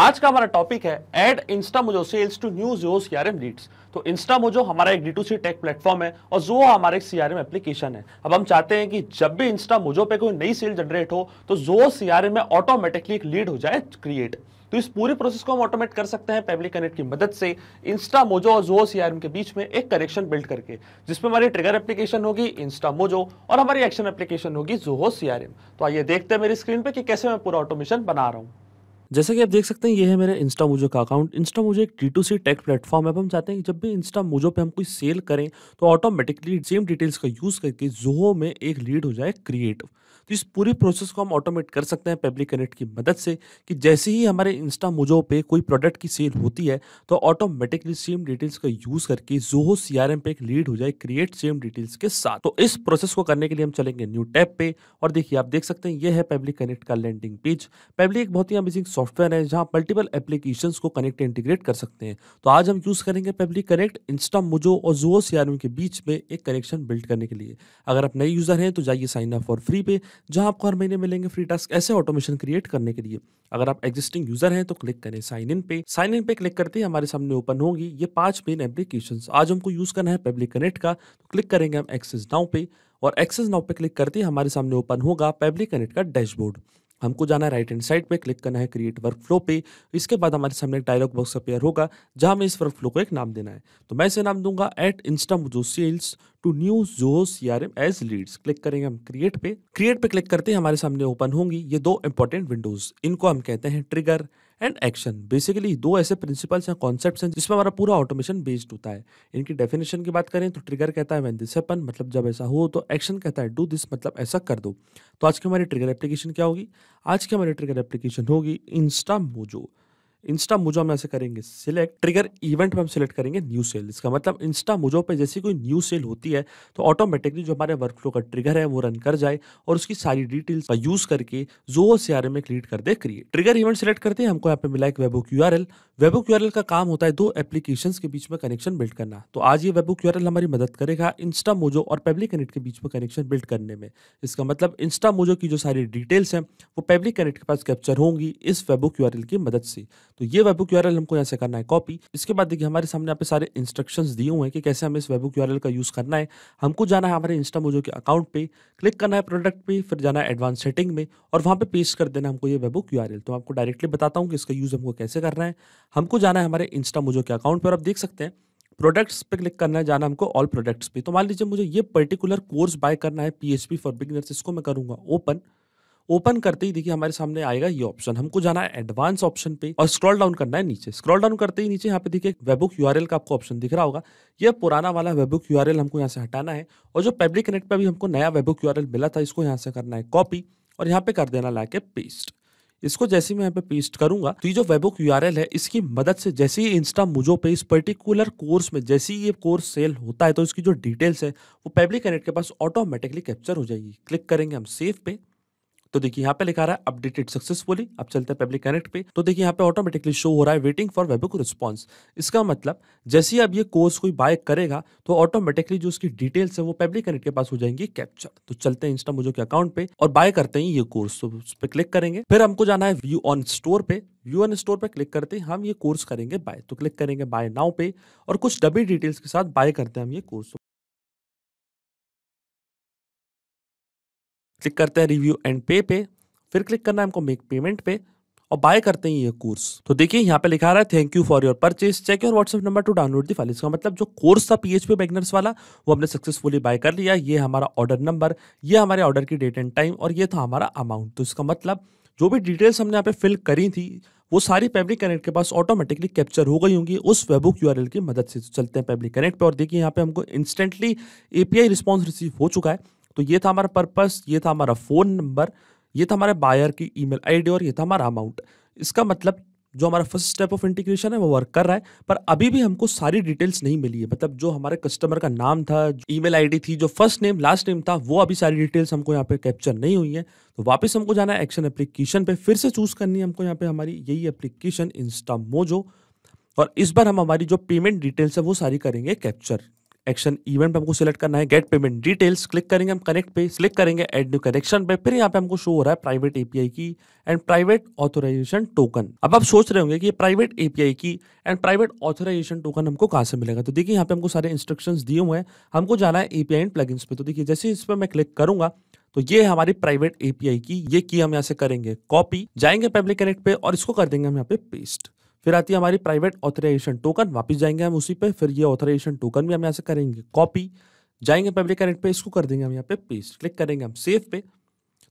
आज का हमारा टॉपिक है add Instamojo sales to new Zoho CRM leads. तो इंस्टामोजो हमारा एक D2C टेक प्लेटफॉर्म है और ज़ोहो हमारा एक सीआरएम एप्लीकेशन है। अब हम चाहते हैं कि जब भी इंस्टामोजो पे कोई नई सेल जनरेट हो तो ज़ोहो सीआरएम में ऑटोमेटिकली एक लीड हो जाए क्रिएट। तो इस पूरे प्रोसेस को हम ऑटोमेट कर सकते हैं पैब्ली कनेक्ट की मदद से, इंस्टामोजो और ज़ोहो सीआरएम के बीच में एक कनेक्शन बिल्ड करके, जिसमें हमारी ट्रिगर एप्लीकेशन होगी इंस्टामोजो और हमारी एक्शन एप्लीकेशन होगी ज़ोहो सीआरएम। तो आइए देखते हैं मेरी स्क्रीन पे कि कैसे मैं पूरा ऑटोमेशन बना रहा हूँ। जैसे कि आप देख सकते हैं ये है मेरे इंस्टामोजो का अकाउंट। इंस्टामोजो एक D2C टेक प्लेटफॉर्म है। अब हम चाहते हैं कि जब भी इंस्टामोजो पे हम कोई सेल करें तो ऑटोमेटिकली सेम डिटेल्स का यूज़ करके ज़ोहो में एक लीड हो जाए क्रिएट। तो इस पूरी प्रोसेस को हम ऑटोमेट कर सकते हैं पैब्ली कनेक्ट की मदद से कि जैसे ही हमारे इंस्टामोजो पे कोई प्रोडक्ट की सेल होती है तो ऑटोमेटिकली सेम डिटेल्स का यूज़ करके ज़ोहो सीआरएम पे एक लीड हो जाए क्रिएट सेम डिटेल्स के साथ। तो इस प्रोसेस को करने के लिए हम चलेंगे न्यू टैब पे और देखिए आप देख सकते हैं ये है पैब्ली कनेक्ट का लैंडिंग पेज। पैब्ली एक बहुत ही अमेजिंग सॉफ्टवेयर है जहाँ मल्टीपल एप्लीकेशंस को कनेक्ट इंटीग्रेट कर सकते हैं। तो आज हम यूज़ करेंगे पैब्ली कनेक्ट इंस्टामोजो और ज़ोहो सीआरएम के बीच में एक कनेक्शन बिल्ड करने के लिए। अगर आप नए यूज़र हैं तो जाइए साइन अप फॉर फ्री पे, जहां आपको हर महीने मिलेंगे फ्री टास्क ऐसे ऑटोमेशन क्रिएट करने के लिए। अगर आप एग्जिस्टिंग यूजर हैं तो क्लिक करें साइन इन पे। साइन इन पे क्लिक करते ही हमारे सामने ओपन होगी ये 5 मेन एप्लीकेशंस। आज हमको यूज करना है पैब्ली कनेक्ट का, तो क्लिक करेंगे हम एक्सेस नाउ पे और एक्सेस नाउ पे क्लिक करते ही हमारे सामने ओपन होगा पैब्ली कनेक्ट का डैशबोर्ड। हमको जाना है राइट हैंड साइड पे, क्लिक करना है क्रिएट वर्कफ्लो पे। इसके बाद हमारे सामने एक डायलॉग बॉक्स अपीयर होगा जहां हमें इस वर्कफ्लो को एक नाम देना है। तो मैं इसे नाम दूंगा eight Instamojo sales to new Zoho CRM as leads. Click करेंगे हम क्रिएट पे। क्रिएट पे क्लिक करते ही हमारे सामने ओपन होंगी ये 2 इंपॉर्टेंट विंडोज। इनको हम कहते हैं ट्रिगर एंड एक्शन। बेसिकली 2 ऐसे प्रिंसिपल्स या कॉन्सेप्ट्स हैं जिसमें हमारा पूरा ऑटोमेशन बेस्ड होता है। इनकी डेफिनेशन की बात करें तो ट्रिगर कहता है व्हेन दिस हैपन, मतलब जब ऐसा हो, तो एक्शन कहता है डू दिस, मतलब ऐसा कर दो। तो आज की हमारी ट्रिगर एप्लीकेशन क्या होगी? आज की हमारी ट्रिगर एप्लीकेशन होगी इंस्टामोजो। इंस्टामोजो में ऐसे करेंगे सिलेक्ट, ट्रिगर इवेंट में हम सिलेक्ट करेंगे न्यू सेल। इसका मतलब इंस्टामोजो पे जैसे कोई न्यू सेल होती है तो ऑटोमेटिकली जो हमारे वर्कफ्लो का ट्रिगर है वो रन कर जाए और उसकी सारी डिटेल्स का यूज करके ज़ोहो सीआरएम में क्रिएट कर दे क्रिएट। ट्रिगर इवेंट सिलेक्ट करते हैं, हमको यहाँ पे मिला एक वेबहुक यूआरएल। वेबहुक यूआरएल का काम होता है 2 एप्लीकेशंस के बीच में कनेक्शन बिल्ड करना। तो आज ये वेबहुक यूआरएल हमारी मदद करेगा इंस्टामोजो और पैब्ली कनेक्ट के बीच में कनेक्शन बिल्ड करने में। इसका मतलब इंस्टामोजो की जो सारी डिटेल्स हैं वो पैब्ली कनेक्ट के पास कैप्चर होंगी इस वेबहुक यूआरएल की मदद से। तो ये वेबहुक यूआरएल हमको यहाँ से करना है कॉपी। इसके बाद देखिए हमारे सामने यहाँ पे सारे इंस्ट्रक्शंस दिए हुए हैं कि कैसे हमें इस वेबहुक यूआरएल का यूज़ करना है। हमको जाना है हमारे इंस्टामोजो के अकाउंट पे, क्लिक करना है प्रोडक्ट पे, फिर जाना है एडवांस सेटिंग में और वहाँ पे पेस्ट कर देना हमको ये वेबहुक यूआरएल। तो आपको डायरेक्टली बताता हूँ कि इसका यूज़ हमको कैसे करना है। हमको जाना है हमारे इंस्टामोजो के अकाउंट पर, आप देख सकते हैं प्रोडक्ट्स पे क्लिक करना है, जाना हमको ऑल प्रोडक्ट्स पे। तो मान लीजिए मुझे ये पर्टिकुलर कोर्स बाय करना है PHP फॉर बिगिनर्स, इसको मैं करूँगा ओपन। ओपन करते ही देखिए हमारे सामने आएगा ये ऑप्शन। हमको जाना है एडवांस ऑप्शन पे और स्क्रॉल डाउन करना है नीचे। स्क्रॉल डाउन करते ही नीचे यहाँ पे देखिए वेबहुक यूआरएल का आपको ऑप्शन दिख रहा होगा। ये पुराना वाला वेबहुक यूआरएल हमको यहाँ से हटाना है और जो पैब्ली कनेक्ट पे भी हमको नया वेबहुक यूआरएल मिला था इसको यहाँ से करना है कॉपी और यहाँ पे कर देना लाके पेस्ट। इसको जैसे मैं यहाँ पे पेस्ट करूंगा तो ये जो वेबहुक यूआरएल है इसकी मदद से जैसे ही इंस्टामोजो पे इस पर्टिकुलर कोर्स में जैसे ही ये कोर्स सेल होता है तो इसकी जो डिटेल्स है वो पैब्ली कनेक्ट के पास ऑटोमेटिकली कैप्चर हो जाएगी। क्लिक करेंगे हम सेव पे तो देखिए यहाँ पे लिखा रहा है अपडेटेड सक्सेसफुली। अब चलते हैं पैब्ली कनेक्ट पे तो देखिए यहाँ पे ऑटोमेटिकली शो हो रहा है वेटिंग फॉर वेबहुक रिस्पॉन्स। इसका मतलब जैसे ही अब ये कोर्स कोई बाय करेगा तो ऑटोमेटिकली जो उसकी डिटेल्स है वो पैब्ली कनेक्ट के पास हो जाएंगी कैप्चर। तो चलते हैं इंस्टामोजो के अकाउंट पे और बाय करते हैं ये कोर्स, तो उस पर क्लिक करेंगे। फिर हमको जाना है व्यू ऑन स्टोर पे। व्यू ऑन स्टोर पे क्लिक करते हैं हम ये कोर्स करेंगे बाय, तो क्लिक करेंगे बाय नाउ पे और कुछ डबल डिटेल्स के साथ बाय करते हैं हम ये कोर्स। क्लिक करते हैं रिव्यू एंड पे पे, फिर क्लिक करना है हमको मेक पेमेंट पे और बाय करते हैं ये कोर्स। तो देखिए यहाँ पे लिखा रहा है thank you for your purchase, check your WhatsApp number to download the file. इसका मतलब जो कोर्स था PHP बिगिनर्स वाला वो हमने सक्सेसफुली बाय कर लिया। ये हमारा ऑर्डर नंबर, ये हमारे ऑर्डर की डेट एंड टाइम और ये था हमारा अमाउंट। तो इसका मतलब जो भी डिटेल्स हमने यहाँ पे फिल करी थी वो सारी पैब्ली कनेक्ट के पास ऑटोमेटिकली कैप्चर हो गई होंगी उस वेबहुक यूआरएल की मदद से। चलते हैं पैब्ली कनेक्ट पे और देखिए यहाँ पे हमको इंस्टेंटली API रिस्पॉन्स रिसीव हो चुका है। तो ये था हमारा पर्पस, ये था हमारा फ़ोन नंबर, ये था हमारे बायर की ईमेल आईडी और ये था हमारा अमाउंट। इसका मतलब जो हमारा फर्स्ट स्टेप ऑफ इंटीग्रेशन है वो वर्क कर रहा है, पर अभी भी हमको सारी डिटेल्स नहीं मिली है। मतलब जो हमारे कस्टमर का नाम था, ईमेल आईडी थी, जो फर्स्ट नेम लास्ट नेम था, वो अभी सारी डिटेल्स हमको यहाँ पे कैप्चर नहीं हुई है। तो वापस हमको जाना है एक्शन एप्लीकेशन पे, फिर से चूज़ करनी है हमको यहाँ पे हमारी यही एप्लीकेशन इंस्टामोजो और इस बार हम हमारी जो पेमेंट डिटेल्स है वो सारी करेंगे कैप्चर। एक्शन इवेंट पे हमको सिलेक्ट करना है, गेट पेमेंट डिटेल्स क्लिक करेंगे, हम कनेक्ट पे सिलेक्ट करेंगे, एड न्यू कनेक्शन पे, फिर यहाँ पे हमको शो हो रहा है private API key and private authorization token. अब आप सोच रहे होंगे कि private API key and private authorization token हमको कहाँ से मिलेगा। तो देखिए यहाँ पे हमको सारे इंस्ट्रक्शंस दिए हुए हैं, हमको जाना है एपीआई एंड प्लगइन्स पे। तो देखिए जैसे इस पर मैं क्लिक करूंगा तो ये हमारी प्राइवेट एपीआई की ये की हम यहाँ से करेंगे कॉपी, जाएंगे पब्लिक कनेक्ट पे और इसको कर देंगे हम यहाँ पे पेस्ट। फिर आती है हमारी प्राइवेट ऑथराइजेशन टोकन, वापस जाएंगे हम उसी पे, फिर ये ऑथराइजेशन टोकन भी हम यहाँ से करेंगे कॉपी, जाएंगे पब्लिक कनेक्ट पे, इसको कर देंगे हम यहाँ पे पेस्ट, क्लिक करेंगे हम सेव पे।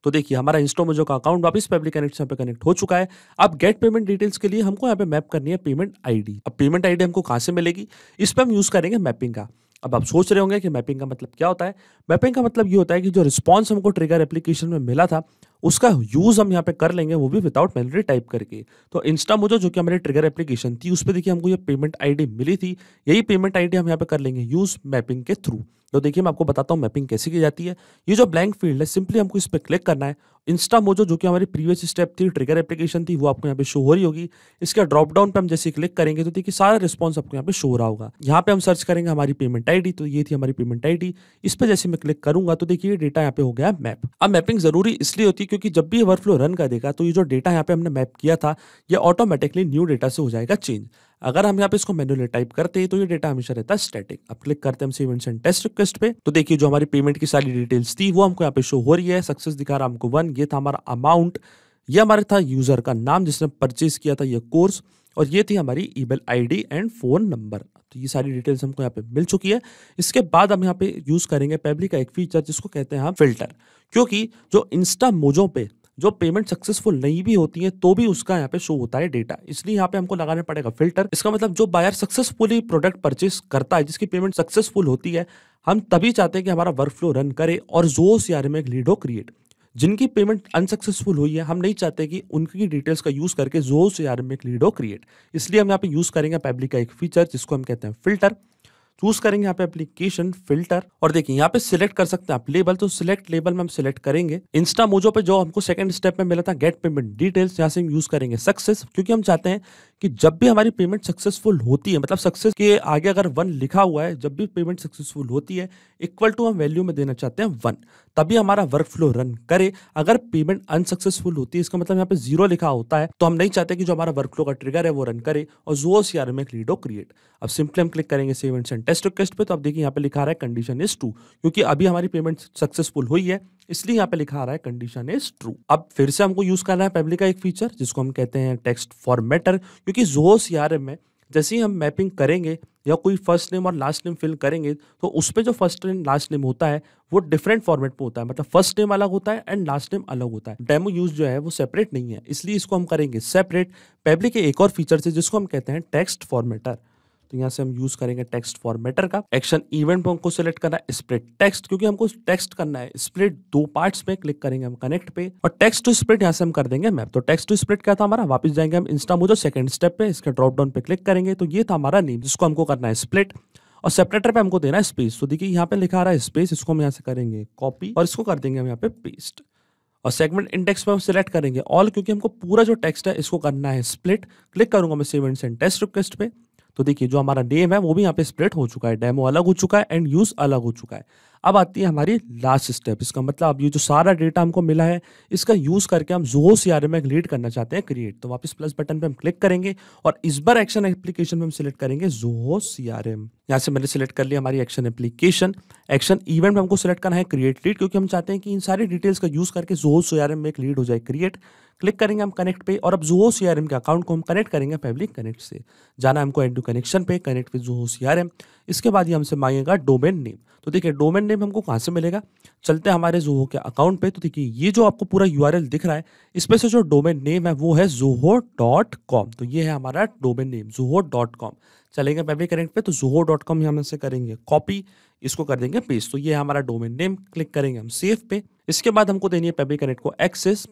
तो देखिए हमारा इंस्टामोजो का अकाउंट वापस पब्लिक कनेक्ट से यहाँ पे कनेक्ट हो चुका है। अब गेट पेमेंट डिटेल्स के लिए हमको यहाँ पे मैप करनी है पेमेंट आईडी। अब पेमेंट आईडी हमको कहाँ से मिलेगी, इस पर हम यूज़ करेंगे मैपिंग का। अब आप सोच रहे होंगे कि मैपिंग का मतलब क्या होता है। मैपिंग का मतलब ये होता है कि जो रिस्पॉन्स हमको ट्रिगर एप्लीकेशन में मिला था उसका यूज़ हम यहाँ पे कर लेंगे, वो भी विदाउट मेमोरी टाइप करके। तो इंस्टामोजो जो कि हमारी ट्रिगर एप्लीकेशन थी उस पर देखिए हमको ये पेमेंट आईडी मिली थी, यही पेमेंट आईडी हम यहाँ पे कर लेंगे यूज़ मैपिंग के थ्रू। तो देखिए मैं आपको बताता हूँ मैपिंग कैसे की जाती है। ये जो ब्लैंक फील्ड है सिंपली हमको इस पर क्लिक करना है। इंस्टामोजो जो कि हमारी प्रीवियस स्टेप थी ट्रिगर एप्लीकेशन थी वो आपको यहाँ पे शो हो रही होगी। इसका ड्रॉपडाउन पर हम जैसे क्लिक करेंगे तो देखिए सारा रिस्पॉन्स आपको यहाँ पे शो हो रहा होगा। यहाँ पे हम सर्च करेंगे हमारी पेमेंट आईडी, तो ये थी हमारी पेमेंट आईडी। इस पर जैसे मैं क्लिक करूंगा तो देखिए डेटा यहाँ पे हो गया मैप। अब मैपिंग जरूरी इसलिए होती है क्योंकि जब भी ये वर्कफ्लो रन कर देगा तो ये जो डेटा यहाँ पे हमने मैप किया था ये ऑटोमेटिकली न्यू डेटा से हो जाएगा चेंज। अगर हम यहाँ पे इसको मैनुअली टाइप करते हैं तो ये डेटा हमेशा रहता है स्टैटिक। अब क्लिक करते हैं हम save and send test request पे। तो देखिए जो हमारी पेमेंट की सारी डिटेल्स थी वो हमको यहाँ पे शो हो रही है। सक्सेस दिखा रहा हमको 1, ये था हमारा अमाउंट, ये हमारा था यूजर का नाम जिसने परचेज किया था ये कोर्स, और ये थी हमारी email ID and phone number. तो ये सारी डिटेल्स हमको यहाँ पे मिल चुकी है। इसके बाद हम यहाँ पे यूज करेंगे पैब्ली का एक फीचर जिसको कहते हैं हम फिल्टर, क्योंकि जो इंस्टामोजो पे जो पेमेंट सक्सेसफुल नहीं भी होती है तो भी उसका यहाँ पे शो होता है डेटा, इसलिए यहाँ पे हमको लगाना पड़ेगा फिल्टर। इसका मतलब जो बायर सक्सेसफुली प्रोडक्ट परचेस करता है जिसकी पेमेंट सक्सेसफुल होती है, हम तभी चाहते हैं कि हमारा वर्कफ्लो रन करे और ज़ोहो सीआरएम में एक लीड हो क्रिएट। जिनकी पेमेंट अनसक्सेसफुल हुई है हम नहीं चाहते कि उनकी डिटेल्स का यूज़ करके ज़ोहो सीआरएम में एक लीड हो क्रिएट, इसलिए हम यहाँ पे यूज़ करेंगे पैब्ली का एक फीचर जिसको हम कहते हैं फिल्टर। चूज करेंगे यहाँ पे एप्लीकेशन फिल्टर और देखिए यहाँ पे सिलेक्ट कर सकते हैं आप लेबल, तो सिलेक्ट लेबल में हम सिलेक्ट करेंगे इंस्टामोजो पे जो हमको सेकंड स्टेप में मिला था गेट पेमेंट डिटेल्स, यहाँ से हम यूज करेंगे सक्सेस, क्योंकि हम चाहते हैं कि जब भी हमारी पेमेंट सक्सेसफुल होती है, मतलब सक्सेस के आगे अगर 1 लिखा हुआ है, जब भी पेमेंट सक्सेसफुल होती है इक्वल टू हम वैल्यू में देना चाहते हैं 1, तभी हमारा वर्क फ्लो रन करे। अगर पेमेंट अनसक्सेसफुल होती है इसका मतलब यहाँ पे 0 लिखा होता है तो हम नहीं चाहते कि जो हमारा वर्क फ्लो का ट्रिगर है वो रन करे और ज़ोहो सीआरएम में लीड हो क्रिएट। अब सिंपली हम क्लिक करेंगे save and send test request पे, तो आप देखिए यहाँ पे लिखा रहा है कंडीशन इज ट्रू, क्योंकि अभी हमारी पेमेंट सक्सेसफुल हुई है इसलिए यहाँ पे लिखा रहा है कंडीशन इज ट्रू। अब फिर से हमको यूज करना है पैब्ली का एक फीचर जिसको हम कहते हैं टेक्स्ट फॉर्मेटर, क्योंकि ज़ोहो सीआरएम में जैसे ही हम मैपिंग करेंगे या कोई फर्स्ट नेम और लास्ट नेम फिल करेंगे तो उस पर जो फर्स्ट नेम लास्ट नेम होता है वो डिफरेंट फॉर्मेट में होता है, मतलब फर्स्ट नेम अलग होता है एंड लास्ट नेम अलग होता है। डेमो यूज जो है वो सेपरेट नहीं है, इसलिए इसको हम करेंगे सेपरेट पैब्ली के एक और फीचर से जिसको हम कहते हैं टेक्स्ट फॉर्मेटर। तो यहाँ से हम यूज करेंगे टेक्स्ट फॉर्मेटर का। एक्शन इवेंट हमको सिलेक्ट करना है स्प्लिट टेक्स्ट, क्योंकि हमको टेक्स्ट करना है स्प्लिट 2 पार्ट्स में। क्लिक करेंगे हम कनेक्ट पे और टेक्स्ट टू स्प्लिट यहाँ से हम कर देंगे मैप। तो टेक्स्ट टू स्प्लिट क्या था हमारा, वापस जाएंगे हम इंस्टामोजो सेकंड स्टेप पे, इसके ड्रॉप डाउन पे क्लिक करेंगे तो ये था हमारा नेम जिसको हमको करना है स्प्लिट और सेपरेटर पे हमको देना है स्पेस। तो देखिए यहाँ पे लिखा रहा है स्पेस, इसको हम यहाँ से करेंगे कॉपी और इसको कर देंगे हम यहाँ पे पेस्ट और सेगमेंट इंडेक्स में हम सिलेक्ट करेंगे ऑल, क्योंकि हमको पूरा जो टेक्स्ट है इसको करना है स्प्लिट। क्लिक करूंगा मैं save and send test request पे, तो देखिए जो हमारा नेम है वो भी यहाँ पे स्प्लिट हो चुका है, डेमो अलग हो चुका है एंड यूज़ अलग हो चुका है। अब आती है हमारी लास्ट स्टेप, इसका मतलब अब ये जो सारा डेटा हमको मिला है इसका यूज़ करके हम ज़ोहो सीआरएम में लीड करना चाहते हैं क्रिएट। तो वापस प्लस बटन पे हम क्लिक करेंगे और इस बार एक्शन एप्लीकेशन में हम सिलेक्ट करेंगे ज़ोहो सीआरएम। यहाँ से मैंने सिलेक्ट कर लिया हमारी एक्शन एप्लीकेशन। एक्शन इवेंट में हमको सिलेक्ट करना है क्रिएट लीड, क्योंकि हम चाहते हैं कि इन सारी डिटेल्स का यूज़ करके ज़ोहो सीआरएम में एक लीड हो जाए क्रिएट। क्लिक करेंगे हम कनेक्ट पे और अब ज़ोहो सीआरएम के अकाउंट को हम कनेक्ट करेंगे पैब्ली कनेक्ट से। जाना हमको एड टू कनेक्शन पे, कनेक्ट विद ज़ोहो सीआरएम। इसके बाद ये हमसे मांगेगा डोमेन नेम, तो देखिए डोमेन नेम हमको कहाँ से मिलेगा, चलते हैं हमारे ज़ोहो के अकाउंट पे। तो देखिए ये जो आपको पूरा यूआरएल दिख रहा है इसमें से जो डोमेन नेम है वो है zoho.com, तो ये है हमारा डोमेन नेम zoho.com। चलेंगे पैब्ली कनेक्ट पे तो zoho.com यहाँ से करेंगे कॉपी, इसको कर देंगे पेस्ट, तो ये है हमारा डोमेन नेम। क्लिक करेंगे हम सेव पे। इसके बाद हमको देनी है पैब्ली कनेक्ट को एक्सेस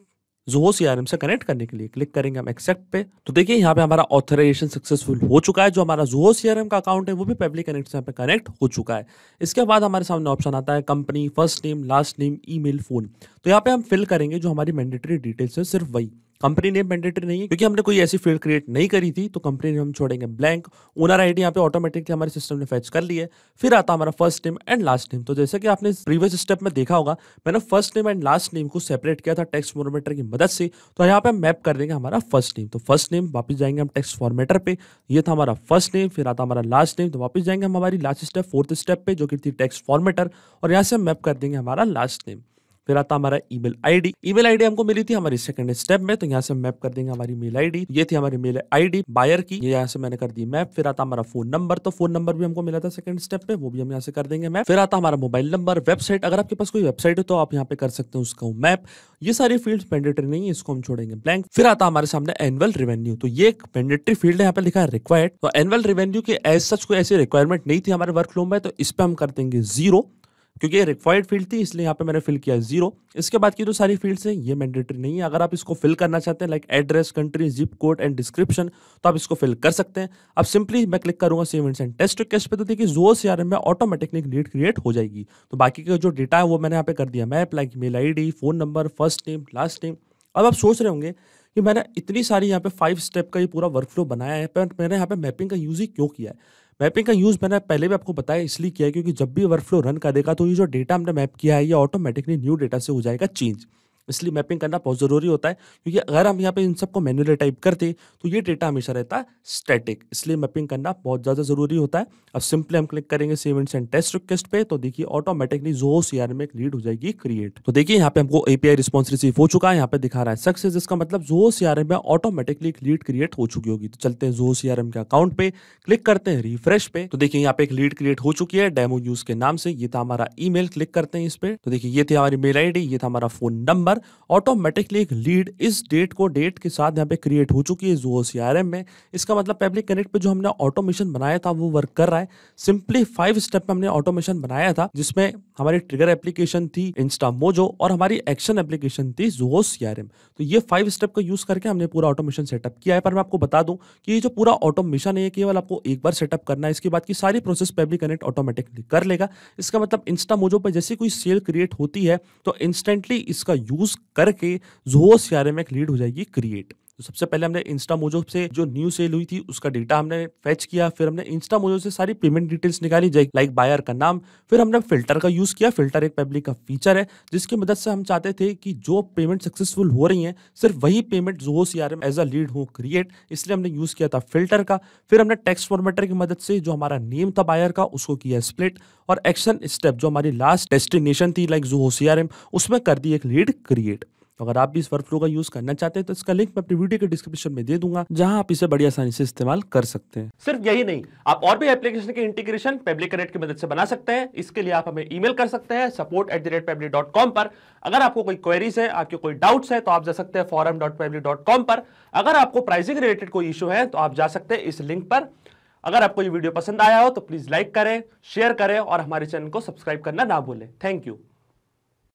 ज़ोहो सीआरएम से कनेक्ट करने के लिए। क्लिक करेंगे हम एक्सेप्ट पे, तो देखिए यहाँ पे हमारा ऑथराइजेशन सक्सेसफुल हो चुका है, जो हमारा ज़ोहो सीआरएम का अकाउंट है वो भी पैब्ली कनेक्ट से यहाँ पे कनेक्ट हो चुका है। इसके बाद हमारे सामने ऑप्शन आता है company, first name, last name, email, phone, तो यहाँ पे हम फिल करेंगे जो हमारी मैंडेटरी डिटेल्स है सिर्फ वही। कंपनी नेम मैंडेटरी नहीं है क्योंकि हमने कोई ऐसी फील्ड क्रिएट नहीं करी थी, तो कंपनी नेम हम छोड़ेंगे ब्लैंक। ओनर आईडी यहाँ पे ऑटोमेटिकली हमारे सिस्टम ने फैच कर ली है। फिर आता हमारा first name and last name. तो जैसे कि आपने प्रीवियस स्टेप में देखा होगा, मैंने first name and last name को सेपरेट किया था टेक्स्ट फॉर्मेटर की मदद से, तो यहाँ पे मैप कर देंगे हमारा फर्स्ट नेम। तो फर्स्ट नेम वापस जाएंगे हम टेक्स्ट फॉर्मेटर पे, ये था हमारा फर्स्ट नेम। फिर आता हमारा लास्ट नेम, तो वापस जाएंगे हम हमारी लास्ट स्टेप फोर्थ स्टेप पे जो कि थी टेक्स्ट फॉर्मेटर, और यहाँ से मैप कर देंगे हमारा लास्ट नेम। फिर आता हमारा ईमेल आईडी। ईमेल आईडी हमको मिली थी हमारी सेकंड स्टेप में, तो यहाँ से मैप कर देंगे हमारी मेल आईडी। ये थी हमारी मेल आईडी बायर की, ये यहाँ से मैंने कर दी मैप। फिर आता हमारा फोन नंबर, तो फोन नंबर भी हमको मिला था सेकंड स्टेप में, वो भी हम यहाँ से कर देंगे मैप। फिर आता हमारा मोबाइल नंबर, वेबसाइट, अगर आपके पास कोई वेबसाइट हो तो आप यहाँ पे कर सकते हो उसका मैप। ये सारी फील्ड मैंडेटरी नहीं है, इसको हम छोड़ेंगे ब्लैंक। फिर आता हमारे सामने एनुअल रिवेन्यू, तो ये एक मैंडेटरी फील्ड है, यहाँ पे लिखा है रिक्वायर्ड। तो एनुअल रेवेन्यू की एज सच कोई ऐसी रिक्वायरमेंट नहीं थी हमारे वर्कफ्लो में, तो इस पर हम कर देंगे 0 क्योंकि ये रिक्वायर्ड फील्ड थी, इसलिए यहाँ पे मैंने फिल किया 0। इसके बाद की जो सारी फील्ड्स हैं ये मैंडेटरी नहीं है। अगर आप इसको फिल करना चाहते हैं like address, country, zip code and description, तो आप इसको फिल कर सकते हैं। अब सिंपली मैं क्लिक करूँगा सेव एंड टेस्ट रिक्वेस्ट पे, तो देखिए Zoho CRM में ऑटोमेटिकली लीड क्रिएट हो जाएगी। तो बाकी का जो डेटा है वो मैंने यहाँ पे कर दिया map, like mail ID, phone number, first name, last name. अब आप सोच रहे होंगे कि मैंने इतनी सारी यहाँ पे 5 स्टेप का ये पूरा वर्कफ्लो बनाया है, पर मैंने यहाँ पे मैपिंग का यूज़ ही क्यों किया है? मैपिंग का यूज़ मैंने पहले भी आपको बताया इसलिए किया है क्योंकि जब भी वर्कफ्लो रन करेगा तो ये जो डेटा हमने मैप किया है ये ऑटोमेटिकली न्यू डेटा से हो जाएगा चेंज, इसलिए मैपिंग करना बहुत ज़रूरी होता है। क्योंकि अगर हम यहाँ पे इन सबको मैन्युअली टाइप करते तो ये डेटा हमेशा रहता स्टैटिक, इसलिए मैपिंग करना बहुत ज़्यादा ज़रूरी होता है। अब सिंपली हम क्लिक करेंगे सेव एंड टेस्ट रिक्वेस्ट पे, तो देखिए ऑटोमेटिकली Zoho CRM में एक लीड हो जाएगी क्रिएट। तो देखिए यहाँ पे हमको API रिस्पॉन्स रिसीव हो चुका है, यहाँ पे दिखा रहा है सक्सेस, इसका मतलब Zoho CRM में ऑटोमेटिकली एक लीड क्रिएट हो चुकी होगी। तो चलते हैं Zoho CRM के अकाउंट पे, क्लिक करते हैं रिफ्रेश पे, तो देखिए यहाँ पे एक लीड क्रिएट हो चुकी है डेमो यूज के नाम से। ये था हमारा ईमेल, क्लिक करते हैं इस पे, तो देखिए ये थी हमारी मेल आईडी, ये था हमारा फोन नंबर। ऑटोमेटिकली एक लीड इस डेट के साथ यहाँ पे क्रिएट हो चुकी है Zoho CRM में। इसका मतलब Pabbly Connect पे जो हमने ऑटोमेशन बनाया था वो वर्क कर रहा है। सिंपली 5 स्टेप में हमने ऑटोमेशन बनाया था जिसमें हमारी ट्रिगर एप्लीकेशन थी Instamojo और हमारी एक्शन एप्लीकेशन थी Zoho CRM। तो ये 5 स्टेप का यूज करके हमने पूरा ऑटोमेशन सेटअप किया है। पर मैं आपको बता दूं कि ये जो पूरा ऑटोमेशन है केवल आपको एक बार सेटअप करना है, इसके बाद की सारी प्रोसेस Pabbly Connect ऑटोमेटिकली कर लेगा। इसका मतलब Instamojo पर जैसे कोई सेल क्रिएट होती है तो इंस्टेंटली इसका यूज करके Zoho CRM में एक लीड हो जाएगी क्रिएट। तो सबसे पहले हमने Instamojo से जो न्यू सेल हुई थी उसका डेटा हमने फैच किया, फिर हमने Instamojo से सारी पेमेंट डिटेल्स निकाली लाइक बायर का नाम। फिर हमने फिल्टर का यूज़ किया, फिल्टर एक Pabbly का फीचर है जिसकी मदद से हम चाहते थे कि जो पेमेंट सक्सेसफुल हो रही हैं सिर्फ वही payment Zoho CRM as a lead हो क्रिएट, इसलिए हमने यूज़ किया था फिल्टर का। फिर हमने टेक्स्ट फॉर्मेटर की मदद से जो हमारा नेम था बायर का उसको किया स्प्लिट, और एक्शन स्टेप जो हमारी लास्ट डेस्टिनेशन थी लाइक Zoho CRM उसमें कर दी एक लीड क्रिएट। तो अगर आप भी इस वर्कफ्लो का यूज़ करना चाहते हैं तो इसका लिंक मैं अपनी वीडियो के डिस्क्रिप्शन में दे दूंगा जहां आप इसे बड़ी आसानी से इस्तेमाल कर सकते हैं। सिर्फ यही नहीं, आप और भी एप्लीकेशन के इंटीग्रेशन Pabbly Connect की मदद से बना सकते हैं। इसके लिए आप हमें ईमेल कर सकते हैं support@pabbly.com पर। अगर आपको कोई क्वेरीज है, आपके कोई डाउट्स है तो आप जा सकते हैं forum.pabbly.com पर। अगर आपको प्राइसिंग रिलेटेड कोई इशू है तो आप जा सकते हैं इस लिंक पर। अगर आपको ये वीडियो पसंद आया हो तो प्लीज लाइक करें, शेयर करें और हमारे चैनल को सब्सक्राइब करना ना भूलें। Thank you.